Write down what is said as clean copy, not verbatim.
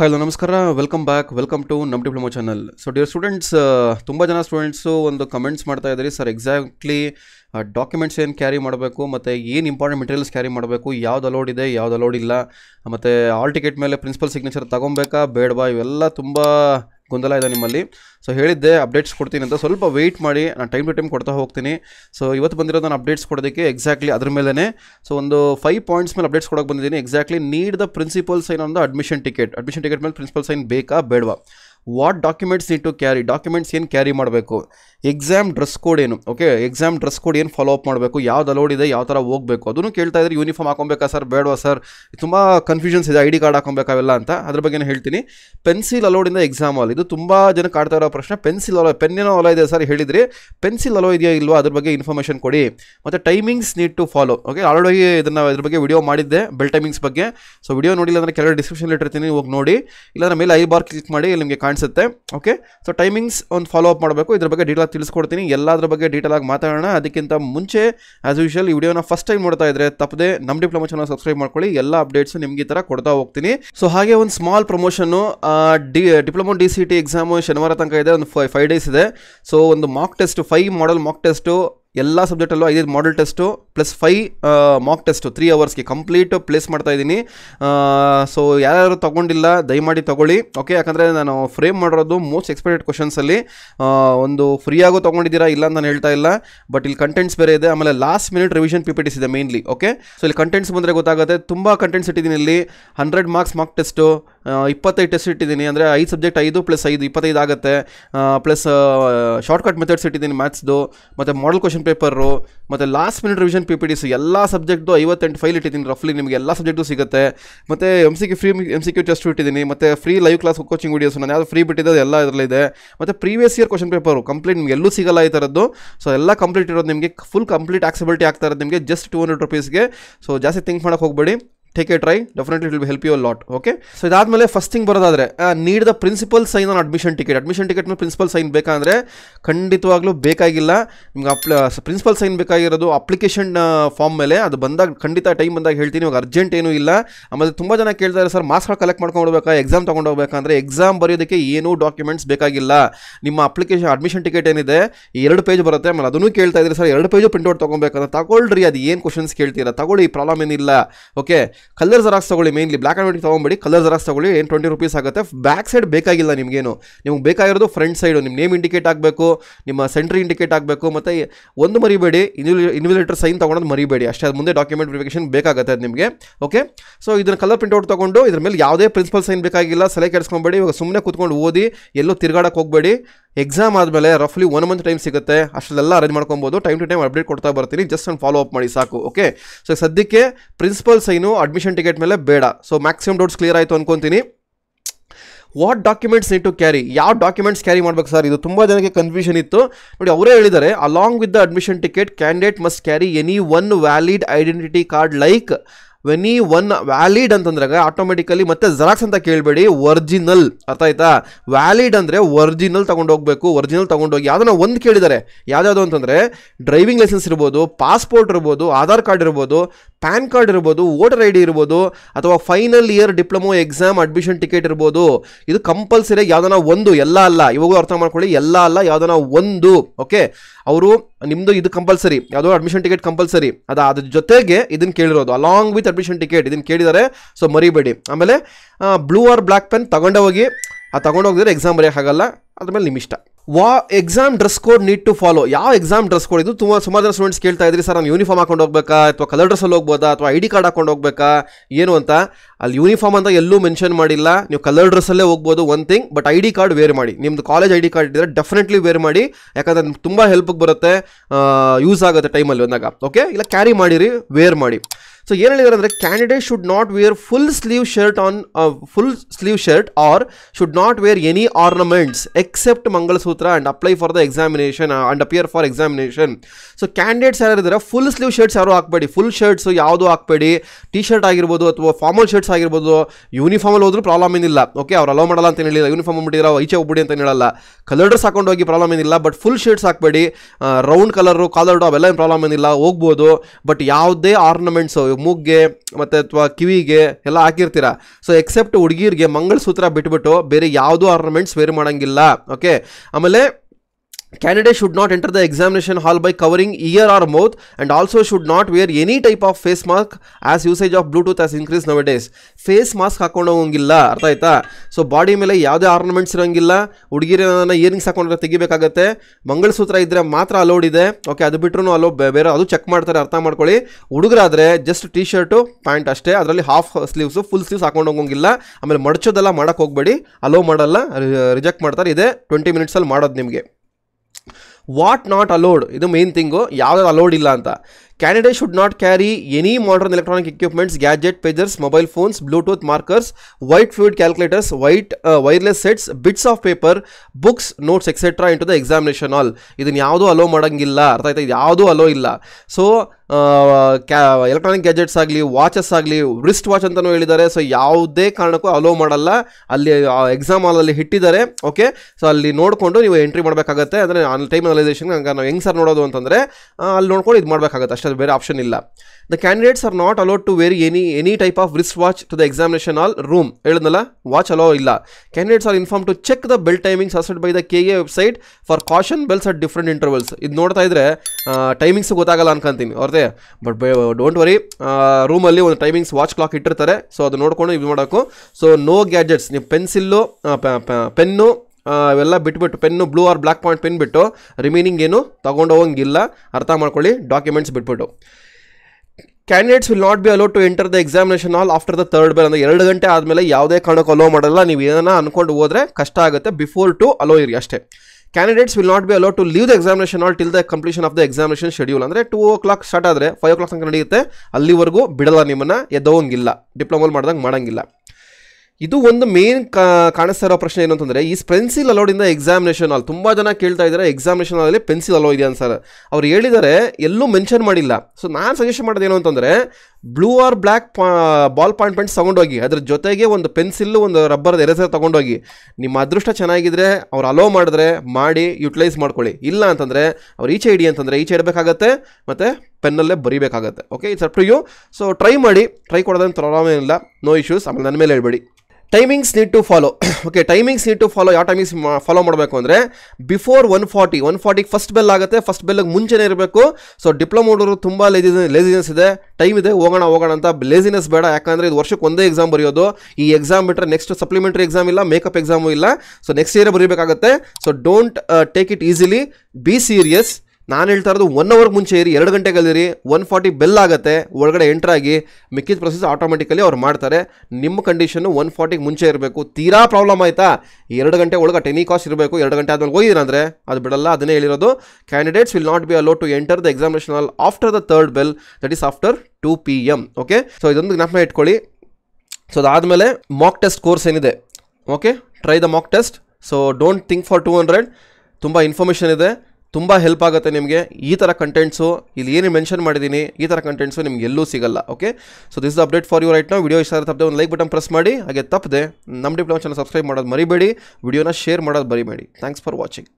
Hello, Namaskara. Welcome to Namma Diploma channel. So, dear students, tumba jana students on the comments madta idare sir exactly documents en carry madabeku matte yen important materials carry madabeku yavd allowed ide yavd allowed illa matte all ticket mele principal signature tagombeka bedba ivella tumba ಗೊಂದಲ ಇದೆ ನಿಮ್ಮಲ್ಲಿ so ಹೇಳಿದ್ದೆ updates ಕೊಡ್ತೀನಿ ಅಂತ ಸ್ವಲ್ಪ wait ಮಾಡಿ ನಾನು time to time ಕೊಡ್ತಾ ಹೋಗ್ತೀನಿ ಸೋ ಇವತ್ತು ಬಂದಿರೋ ನಾನು ಅಪ್ಡೇಟ್ಸ್ ಕೊಡೋದಕ್ಕೆ ಎಕ್ಸಾಕ್ಟ್ಲಿ ಅದರ ಮೇಲೆನೇ ಸೋ ಒಂದು 5 ಪಾಯಿಂಟ್ಸ್ ಮೇಲೆ ಅಪ್ಡೇಟ್ಸ್ ಕೊಡೋಕೆ ಬಂದಿದ್ದೀನಿ exactly need the principal sign on the admission ticket ಮೇಲೆ ಪ್ರಿನ್ಸಿಪಲ್ ಸೈನ್ ಬೇಕಾ ಬೇಡವಾ What documents need to carry? Documents yen carry madbeku. Exam dress code enu. Okay, exam dress code yen follow up madbeku. Yavdu allowed ide yav tara hogbeku. Adunu kelta idare uniform hakombeka sir bedwa sir. Tumba confusions ide ID card hakombeka avella anta. Adra bagge nu heltini. Pencil allowed inda exam hall. Idu tumba jana kaadta iro prashne. Pencil allowed pen eno allowed ide sir helidre. Pencil allowed ideya ilva adra bagge information kodi. Matte timings need to follow. Okay, already idanna adra bagge video madidde bell timings bagge. So video nodilla andre kelare description letter irtini hogi nodi. Illa mele i bar click madi nimge Okay, so timings on follow up. Idra bagge detail tiliskodtini elladra bagge detail agi maatadona adikinta munche as usual video na first time nodta idre tappade Namma Diploma channel subscribe ಮಾಡ್ಕೊಳ್ಳಿ ಎಲ್ಲಾ updates ನಿಮಗೆ ಈ ತರ ಕೊಡ್ತಾ ಹೋಗ್ತೀನಿ so ಹಾಗೆ ಒಂದು small promotion diploma DCT exam ಶನಿವಾರ ತನಕ ಇದೆ ಒಂದು 5 ಡೇಸ್ ಇದೆ ಸೋ ಒಂದು mock test 5 model mock test ಎಲ್ಲಾ ಸಬ್ಜೆಕ್ಟ್ ಅಲ್ಲೂ 5 model test plus 5 mock test 3 hours ಗೆ ಕಂಪ್ಲೀಟ್ ಪ್ಲೇಸ್ ಮಾಡ್ತಾ ಇದೀನಿ ಸೋ ಯಾರು ತಗೊಂಡಿಲ್ಲ ದಯ ಮಾಡಿ ತಗೊಳ್ಳಿ ಓಕೆ ಯಾಕಂದ್ರೆ ನಾನು ಫ್ರೇಮ್ ಮಾಡಿರೋದು ಮೋಸ್ಟ್ ಎಕ್ಸ್ಪೆಕ್ಟೆಡ್ ಕ್ವೆಶ್ಚನ್ಸ್ ಅಲ್ಲಿ ಒಂದು ಫ್ರೀ ಆಗೋ ತಗೊಂಡಿದ್ದೀರಾ ಇಲ್ಲ ಅಂತ ನಾನು ಹೇಳ್ತಾ ಇಲ್ಲ ಬಟ್ ಇಲ್ಲಿ ಕಂಟೆಂಟ್ಸ್ ಬೇರೆ ಇದೆ ಆಮೇಲೆ ಲಾಸ್ಟ್ ಮಿನಿಟ್ ರಿವಿಷನ್ ಪಿಪಿಟಿಸ್ ಇದೆ ಮೇನ್ಲಿ ಓಕೆ ಸೋ ಇಲ್ಲಿ ಕಂಟೆಂಟ್ಸ್ ಬಂದ್ರೆ ಗೊತ್ತಾಗುತ್ತೆ ತುಂಬಾ ಕಂಟೆಂಟ್ಸ್ ಇಟ್ಟಿದ್ದೀನಿ ಇಲ್ಲಿ 100 marks mock test 25 ಟೆಸ್ಟ್ ಇಟ್ಟಿದ್ದೀನಿ ಅಂದ್ರೆ 5 ಸಬ್ಜೆಕ್ಟ್ 5 ಪ್ಲಸ್ 5 25 ಆಗುತ್ತೆ ಪ್ಲಸ್ ಶಾರ್ಟ್ ಕಟ್ ಮೆಥಡ್ಸ್ ಇಟ್ಟಿದ್ದೀನಿ ಮ್ಯಾಥ್ಸ್ ದು ಮತ್ತೆ ಮಾಡೆಲ್ ಕ್ವೆಶ್ಚನ್ ಪೇಪರ್ ಮತ್ತೆ ಲಾಸ್ಟ್ ಮಿನಿಟ್ ರಿವಿಷನ್ PPTs ಎಲ್ಲಾ ಸಬ್ಜೆಕ್ಟ್ 58 ಫೈಲ್ ಇಟ್ಟಿದ್ದೀನಿ ರಫ್ಲಿ ನಿಮಗೆ ಎಲ್ಲಾ ಸಬ್ಜೆಕ್ಟ್ ಸಿಗುತ್ತೆ ಮತ್ತೆ MCQ ಟೆಸ್ಟ್ ಇಟ್ಟಿದ್ದೀನಿ ಮತ್ತೆ free live class coaching videos ನಾನು ಯಾವುದು ಫ್ರೀ ಬಿಟ್ಟಿದೆ ಎಲ್ಲ ಇದರಲ್ಲಿ ಇದೆ ಮತ್ತೆ previous year question paper complete ನಿಮಗೆ ಎಲ್ಲೂ ಸಿಗಲ್ಲ ಈ ತರದ್ದು ಸೋ ಎಲ್ಲ ಕಂಪ್ಲೀಟ್ ಇರೋದು ನಿಮಗೆ ಫುಲ್ ಕಂಪ್ಲೀಟ್ ಆಕ್ಸೆಬಿಲಿಟಿ ಆಗ್ತಾ ಇರೋದು ನಿಮಗೆ ಜಸ್ಟ್ 200 ರೂಪೀಸ್ ಗೆ ಸೋ ಜಾಸ್ತಿ ಥಿಂಕ್ ಮಾಡಕ್ಕೆ ಹೋಗಬೇಡಿ Take a try. Definitely it will help you a lot. Okay. So that means first thing need the principal sign on admission ticket. Admission ticket means principal sign beka andre khanditavaglu bekagilla nimaga principal sign bekagirodu application form mele adu bandag khandita time bandag heltini ivaga urgent enu illa amale tumba jana kelta idare sir marks collect madkondu beka exam tagondu hogbeku andre exam bariyodakke yenu documents bekagilla nimma application admission ticket enide 2 page barutte amale adunu kelta idare sir 2 page print out tagonbeku anta tagoldri adu yen questions keltira tagoli problem enilla okay colour xerox ತಗೊಳ್ಳಿ mainly black and white ತಗೊಂಬೇಡಿ colour xerox ತಗೊಳ್ಳಿ 20 rupees ಆಗುತ್ತೆ back side ಬೇಕಾಗಿಲ್ಲ ನಿಮಗೇನು ನಿಮಗೆ ಬೇಕಾಗಿರೋದು front side ನಿಮ್ಮ name indicate ಆಗಬೇಕು ನಿಮ್ಮ ಸೆಂಟ್ರಿ ಇಂಡಿಕೇಟ್ ಆಗಬೇಕು ಮತ್ತೆ ಒಂದು ಮರಿಬೇಡಿ ಇನ್ವಿಜಿಲೇಟರ್ ಸೈನ್ ತಗೊಂಡು ಮರಿಬೇಡಿ ಅಷ್ಟೇ ಅದು ಮುಂದೆ ಡಾಕ್ಯುಮೆಂಟ್ ವೆರಿಫಿಕೇಶನ್ ಬೇಕಾಗುತ್ತೆ ಅದು ನಿಮಗೆ ಓಕೆ ಸೋ ಇದನ್ನ ಕಲರ್ ಪ್ರಿಂಟ್ ಔಟ್ ತಗೊಂಡು ಇದರ ಮೇಲೆ ಯಾವುದೇ ಪ್ರಿನ್ಸಿಪಲ್ ಸೈನ್ ಬೇಕಾಗಿಲ್ಲ ಸಲಹೆ ಕೇಳಿಸ್ಕೊಂಬೇಡಿ ಇವಾಗ ಸುಮ್ಮನೆ ಕೂತ್ಕೊಂಡು ಓದಿ ಎಲ್ಲೋ ತಿರ್ಗಾಡಕ್ಕೆ ಹೋಗಬೇಡಿ ಎಕ್ಸಾಮ್ ಆದಮೇಲೆ ರಫ್ಲಿ 1 ಮಂತ್ ಟೈಮ್ ಸಿಗುತ್ತೆ ಅಷ್ಟೆಲ್ಲ ಅರೇಂಜ್ ಮಾಡ್ಕೊಬಹುದು ಟೈಮ್ ಟು ಟೈಮ್ ಅಪ್ಡೇಟ್ ಕೊಡ್ತಾ ಬರ್ತೀನಿ ಜಸ್ಟ್ ಒಂದು ಫಾಲೋ ಅಪ್ ಮಾಡಿ ಸಾಕು ಓಕೆ ಸೋ ಸದ್ಯಕ್ಕೆ principal sign admission ticket mele beda so maximum doubts clear aitu ankontini What documents need to carry? Yav documents carry madbeku sir idu tumba janake confusion ittu nodi avare helidare along with the admission ticket candidate must carry any one valid identity card like any one valid ಅಂತಂದ್ರಾಗ automatically ಮತ್ತೆ xerox ಅಂತ ಕೇಳಬೇಡಿ original ಅರ್ಥ ಆಯ್ತಾ valid ಅಂದರೆ original ತಗೊಂಡು ಹೋಗಬೇಕು original ತಗೊಂಡೋಗಿ ಯಾವುದನ್ನ ಒಂದು ಕೇಳಿದ್ದಾರೆ ಯಾವ್ದಾವುದು ಅಂತಂದರೆ ಡ್ರೈವಿಂಗ್ ಲೈಸೆನ್ಸ್ ಇರ್ಬೋದು ಪಾಸ್ಪೋರ್ಟ್ ಇರ್ಬೋದು ಆಧಾರ್ ಕಾರ್ಡ್ ಇರ್ಬೋದು ಪ್ಯಾನ್ ಕಾರ್ಡ್ ಇರ್ಬೋದು ವೋಟರ್ ಐ ಡಿ ಇರ್ಬೋದು ಅಥವಾ final year diploma exam admission ticket ಇರ್ಬೋದು ಇದು ಕಂಪಲ್ಸರಿ ಯಾವುದನ್ನ ಒಂದು ಎಲ್ಲ ಅಲ್ಲ ಇವಾಗೂ ಅರ್ಥ ಮಾಡ್ಕೊಳ್ಳಿ ಎಲ್ಲ ಅಲ್ಲ ಯಾವುದನ್ನ ಒಂದು ಓಕೆ ಅವರು ನಿಮ್ಮದು ಇದು ಕಂಪಲ್ಸರಿ ಯಾವುದೋ ಅಡ್ಮಿಷನ್ ಟಿಕೆಟ್ ಕಂಪಲ್ಸರಿ ಅದು ಅದ್ರ ಜೊತೆಗೆ ಇದನ್ನು ಕೇಳಿರೋದು ಅಲಾಂಗ್ ವಿತ್ ಅಡ್ಮಿಷನ್ ಟಿಕೆಟ್ ಇದನ್ನು ಕೇಳಿದ್ದಾರೆ ಸೊ ಮರಿಬೇಡಿ ಆಮೇಲೆ ಬ್ಲೂ ಆರ್ ಬ್ಲ್ಯಾಕ್ ಪೆನ್ ತಗೊಂಡು ಹೋಗಿ ಆ ತಗೊಂಡೋಗಿದ್ರೆ ಎಕ್ಸಾಮ್ ಬರೆಯೋಕ್ಕಾಗಲ್ಲ ಅದ್ಮೇಲೆ ನಿಮ್ಮ ಇಷ್ಟ ವಾ exam dress code need to follow ಯಾವ ಎಕ್ಸಾಮ್ ಡ್ರೆಸ್ ಕೋಡ್ ಇದು ತುಂಬ ಸುಮಾರು ಜನ ಸ್ಟೂಡೆಂಟ್ಸ್ ಕೇಳ್ತಾ ಇದ್ರಿ ಸರ್ ನಾನು ಯೂನಿಫಾರ್ಮ್ ಹಾಕೊಂಡು ಹೋಗ್ಬೇಕಾ ಅಥವಾ ಕಲರ್ ಡ್ರೆಸ್ಸಲ್ಲಿ ಹೋಗ್ಬೋದಾ ಅಥವಾ ಐ ಡಿ ಕಾರ್ಡ್ ಹಾಕೊಂಡು ಹೋಗ್ಬೇಕಾ ಏನು ಅಂತ ಅಲ್ಲಿ ಯೂನಿಫಾರ್ಮ್ ಅಂತ ಎಲ್ಲೂ ಮೆನ್ಷನ್ ಮಾಡಿಲ್ಲ ನೀವು ಕಲರ್ ಡ್ರೆಸ್ಸಲ್ಲೇ ಹೋಗ್ಬೋದು one thing but I D card wear ಮಾಡಿ ನಿಮ್ಮದು ಕಾಲೇಜ್ ಐ ಡಿ ಕಾರ್ಡ್ ಇದ್ದರೆ ಡೆಫಿನೆಟ್ಲಿ ವೇರ್ ಮಾಡಿ ಯಾಕಂದರೆ ನಿಮ್ಗೆ ತುಂಬ ಹೆಲ್ಪಿಗೆ ಬರುತ್ತೆ ಯೂಸ್ ಆಗುತ್ತೆ ಟೈಮಲ್ಲಿ ಒಂದಾಗ ಓಕೆ ಇಲ್ಲ ಕ್ಯಾರಿ ಮಾಡಿರಿ ವೇರ್ ಮಾಡಿ ಸೊ ಏನು ಹೇಳಿದ್ದಾರೆ ಅಂದರೆ candidate should not wear full sleeve shirt or should not wear any ornaments except mangalsutra and apply for the examination and appear for examination so candidates ಯಾರಿದ್ದಾರೆ ಫುಲ್ ಸ್ಲೀವ್ ಶರ್ಟ್ಸ್ ಯಾರು ಹಾಕಬೇಡಿ full shirts ಯಾವುದೂ ಹಾಕಬೇಡಿ T shirt ಆಗಿರ್ಬೋದು ಅಥವಾ formal shirts ಆಗಿರ್ಬೋದು ಯೂನಿಫಾರ್ಮಲ್ಲಿ ಹೋದ್ರೂ problem ಏನಿಲ್ಲ ಓಕೆ ಅವ್ರು ಅಲೋ ಮಾಡಲ್ಲ ಅಂತ ಹೇಳಿಲ್ಲ ಯೂನಿಫಾರ್ಮ್ ಬಿಟ್ಟಿರೋ ಈಚೆ ಹೋಗ್ಬಿಡಿ ಅಂತ ಹೇಳಲ್ಲ Colours account hogi problem enilla, but full shades hakbedi, round color coloured avella problem enilla hogbodu, but yavade ornaments mugge matte athwa kivige ella hakirtira. So except hudugirige mangal sutra bitbittu bere yavadu ornaments wear madangilla. Okay, amale candidate should not enter the examination hall by covering ear or mouth, and also should not wear any type of face mask as usage of Bluetooth has increased nowadays. Face mask hakonogilla, artha aita. So body mele yavade ornaments irangilla, udigirana earrings hakonda tegibekagutte, mangal sutra idre matra allowed ide. Okay, adu bittrunu allo bere adu check martare artha markoli. Udugaradre just t-shirt pant ashte, adralli half sleeves full sleeves hakonogilla, amele madchodella madake hogbedi, allow madalla, reject martare ide 20 minutes alli madodu nimge. What not allowed, idu main thing, yavadu allowed illa anta. Candidate should not carry any modern electronic equipments, gadget, pagers, mobile phones, Bluetooth markers, white fluid calculators, white wireless sets, bits of paper, books, notes, etc. into the examination hall. Idun yavadu allow madangilla, artha aita, yavadu allow illa. So electronic gadgets agli, watches agli, wrist watch antanu helidare. So yavade karanakku allow madalla, alli exam hall alli hittidare. Okay, so alli nodkondu ನೀವು entry ಮಾಡಬೇಕಾಗುತ್ತೆ. ಅಂದ್ರೆ time ಅನಲೈಸೇಷನ್ ಹಂಗ ನಾವು ಹೆಂಗ್ sir ನೋಡೋದು ಅಂತಂದ್ರೆ ಅಲ್ಲಿ ನೋಡ್ಕೊಂಡು ಇದು ಮಾಡಬೇಕಾಗುತ್ತೆ ಅಷ್ಟೇ, ಬೇರೆ ಆಪ್ಷನ್ ಇಲ್ಲ. The candidates are not allowed to wear any type of wrist watch to the examination hall room. Eladnala watch allow illa. Candidates are informed to check the bell timings suggested by the KA website. For caution, bells at different intervals. Idu nodta idre timings gotagala ankanತೀನಿ ಅವರೇ, but don't worry, room alli one timings watch clock ಇಟ್ಟಿರ್ತಾರೆ. So adu nodkondu ಇದು ಮಾಡಬೇಕು. So no gadgets, ನೀವು pencil, pen, ಇವೆಲ್ಲ ಬಿಟ್ಬಿಟ್ಟು pen blue or black point pen ಬಿಟ್ಟು remaining ಏನು ತಗೊಂಡು ಹೋಗಂಗಿಲ್ಲ, ಅರ್ಥ ಮಾಡ್ಕೊಳ್ಳಿ. ಡಾಕ್ಯುಮೆಂಟ್ಸ್ ಬಿಟ್ಬಿಟ್ಟು candidates will not be allowed to enter the examination all after the third bell. ಅಂದರೆ 2 ಗಂಟೆ ಆದಮೇಲೆ ಯಾವುದೇ ಕಾರಣಕ್ಕೂ ಅಲೋ ಮಾಡಲ್ಲ. ನೀವು ಏನೋ ಅಂದ್ಕೊಂಡು ಹೋದರೆ ಕಷ್ಟ ಆಗುತ್ತೆ. ಬಿಫೋರ್ ಟು ಅಲೋ ಇರಿ ಅಷ್ಟೇ. Candidates will not be allowed to leave the examination hall till the completion of the examination schedule. Andre 2 o'clock start ಆದರೆ 5 o'clock ತನಕ ನಡೆಯುತ್ತೆ. ಅಲ್ಲಿವರೆಗೂ ಬಿಡಲ್ಲ, ನಿಮ್ಮನ್ನ ಎದ್ದೋಗಂಗಿಲ್ಲ, ಡಿಪ್ಲೊಮಾ ಮಾಡ್ದಂಗೆ ಮಾಡಂಗಿಲ್ಲ. ಇದು ಒಂದು ಮೇನ್ ಕಾಣಿಸ್ತಾ ಇರೋ ಪ್ರಶ್ನೆ ಏನು ಅಂತಂದರೆ, ಈ ಪೆನ್ಸಿಲ್ ಅಲೌಡ್ ಇಂದ ಎಕ್ಸಾಮಿನೇಷನ್ ಹಾಲ್. ತುಂಬ ಜನ ಕೇಳ್ತಾ ಇದ್ದಾರೆ ಎಕ್ಸಾಮಿನೇಷನ್ ಹಾಲಲ್ಲಿ ಪೆನ್ಸಿಲ್ ಅಲೋ ಇದೆ ಅಂತ. ಸರ್ ಅವ್ರು ಹೇಳಿದ್ದಾರೆ, ಎಲ್ಲೂ ಮೆನ್ಷನ್ ಮಾಡಿಲ್ಲ. ಸೊ ನಾನು ಸಜೆಷನ್ ಮಾಡೋದು ಏನು ಅಂತಂದರೆ, blue or black ball point pens ತೊಗೊಂಡೋಗಿ, ಅದ್ರ ಜೊತೆಗೆ ಒಂದು ಪೆನ್ಸಿಲ್ಲು ಒಂದು ರಬ್ಬರ್ದು ಎರೇಸರ್ ತೊಗೊಂಡೋಗಿ. ನಿಮ್ಮ ಅದೃಷ್ಟ ಚೆನ್ನಾಗಿದ್ದರೆ ಅವ್ರು ಅಲೋ ಮಾಡಿದ್ರೆ ಮಾಡಿ ಯುಟಿಲೈಸ್ ಮಾಡ್ಕೊಳ್ಳಿ. ಇಲ್ಲ ಅಂತಂದರೆ ಅವ್ರು ಈಚೆ ಇಡಿ ಅಂತಂದರೆ ಈಚೆ ಇಡಬೇಕಾಗತ್ತೆ, ಮತ್ತು ಪೆನ್ನಲ್ಲೇ ಬರೀಬೇಕಾಗತ್ತೆ. Okay, it's up to you. So try ಮಾಡಿ, ಟ್ರೈ ಕೊಡೋದೇನು ಪ್ರಾಬ್ಲಮ್ ಏನಿಲ್ಲ, ನೋ ಇಶ್ಯೂಸ್. ಆಮೇಲೆ ನನ್ನ ಮೇಲೆ ಹೇಳ್ಬೇಡಿ. Timings need to follow. Okay, timings need to follow. ಯಾವ ಟೈಮಿಂಗ್ಸ್ ಫಾಲೋ ಮಾಡಬೇಕು ಅಂದರೆ, ಬಿಫೋರ್ 1:40 ಫಸ್ಟ್ ಬೆಲ್ ಆಗುತ್ತೆ. ಫಸ್ಟ್ ಬೆಲ್ಗೆ ಮುಂಚೆನೇ ಇರಬೇಕು. ಸೊ ಡಿಪ್ಲೊಮಾ ಹುಡುಗರು ತುಂಬ ಲೇಸಿನೆಸ್ ಇದೆ, ಟೈಮ್ ಇದೆ, ಹೋಗೋಣ ಅಂತ ಲೇಸಿನೆಸ್ ಬೇಡ. ಯಾಕಂದರೆ ಇದು ವರ್ಷಕ್ಕೆ ಒಂದೇ ಎಕ್ಸಾಮ್ ಬರೆಯೋದು. ಈ ಎಕ್ಸಾಮ್ ಬಿಟ್ಟರೆ ನೆಕ್ಸ್ಟ್ ಸಪ್ಲಿಮೆಂಟ್ರಿ ಎಕ್ಸಾಮ್ ಇಲ್ಲ, ಮೇಕಪ್ ಎಕ್ಸಾಮು ಇಲ್ಲ. ಸೊ ನೆಕ್ಸ್ಟ್ ಇಯರ್ ಬರೀಬೇಕಾಗತ್ತೆ. So don't take it easily, be serious. ನಾನು ಹೇಳ್ತಾ ಇರೋದು 1 ಅವರ್ಗೆ ಮುಂಚೆ ಇರಿ, 2 ಗಂಟೆಗಳಿರಿ. 1:40 ಬೆಲ್ ಆಗುತ್ತೆ, ಒಳಗಡೆ ಎಂಟ್ರಾಗಿ. ಮಿಕ್ಕಿದ ಪ್ರೊಸೆಸ್ ಆಟೋಮೆಟಿಕಲಿ ಅವ್ರು ಮಾಡ್ತಾರೆ. ನಿಮ್ಮ ಕಂಡೀಷನ್ನು 1:40ಗೆ ಮುಂಚೆ ಇರಬೇಕು. ತೀರಾ ಪ್ರಾಬ್ಲಮ್ ಆಯಿತಾ, 2 ಗಂಟೆ ಒಳಗೆ ಟೆನಿ ಕಾಸ್ಟ್ ಇರಬೇಕು. 2 ಗಂಟೆ ಆದಮೇಲೆ ಹೋಗಿದ್ದೀರ ಅಂದರೆ ಅದು ಬಿಡಲ್ಲ. ಅದನ್ನೇ ಹೇಳಿರೋದು, candidates will not be allowed to enter the examination hall after the third bell, that is after 2 PM. Okay, so ಇದೊಂದು ಜ್ಞಾಪನ ಇಟ್ಕೊಳ್ಳಿ. ಸೊ ಅದಾದಮೇಲೆ ಮಾಕ್ ಟೆಸ್ಟ್ ಕೋರ್ಸ್ ಏನಿದೆ, okay, try the mock test. So don't think for 200. ತುಂಬ information ಇದೆ, ತುಂಬ help ಆಗುತ್ತೆ ನಿಮಗೆ. ಈ ಥರ ಕಂಟೆಂಟ್ಸು ಇಲ್ಲಿ ಏನು ಮೆನ್ಷನ್ ಮಾಡಿದ್ದೀನಿ, ಈ ಥರ ಕಂಟೆಂಟ್ಸು ನಿಮ್ಗೆ ಎಲ್ಲೂ ಸಿಗಲ್ಲ. Okay, so this the update for you right ನಾವು. ವಿಡಿಯೋ ಇಷ್ಟ ಆದರೆ ತಪ್ಪದೆ ಒಂದು ಲೈಕ್ ಬಟನ್ ಪ್ರೆಸ್ ಮಾಡಿ. ಹಾಗೆ ತಪ್ಪದೆ ನಮ್ಮ ಡಿಪ್ಲೊಮಾ ಚಾನಲ್ ಸಬ್ಸ್ಕ್ರೈಬ್ ಮಾಡೋದು ಮರಿಬೇಡಿ, ವಿಡಿಯೋನ ಶೇರ್ ಮಾಡೋದು ಮರಿಬೇಡಿ. Thanks for watching.